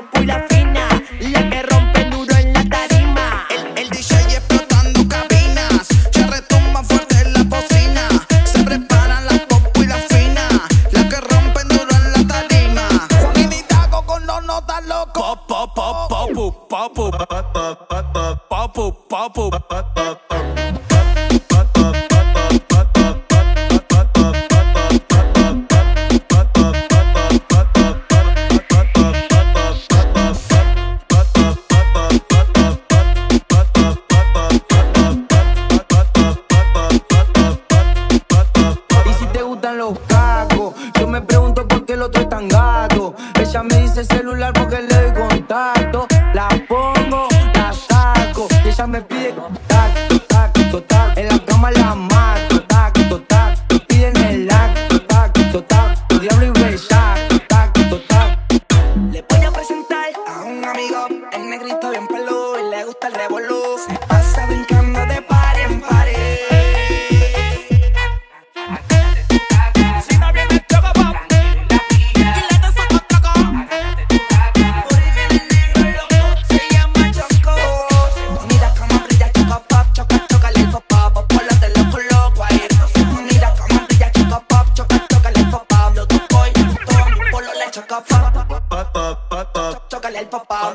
popular fina, la que rompe duro en la tarima. El DJ explotando cabinas, ya retumba fuerte en la bocina. Se preparan las popular fina, la que rompe duro en la tarima. Juanini Taco con los notas locos. Pop, pop, pop, pop, pop, pop, pop, pop, pop. Los cacos, yo me pregunto por qué el otro es tan gato. Ella me dice celular porque le doy contacto. La pongo, la saco, y ella me pide contacto, tacto, tacto. En la cama la mato, tacto, tacto. Piden el acto, tacto, tacto. Diablo y bellaco, tacto, tacto. Le voy a presentar a un amigo, el negrito bien peludo y le gusta el revolú. Se pasa brincando de party en party. Chocale al papá.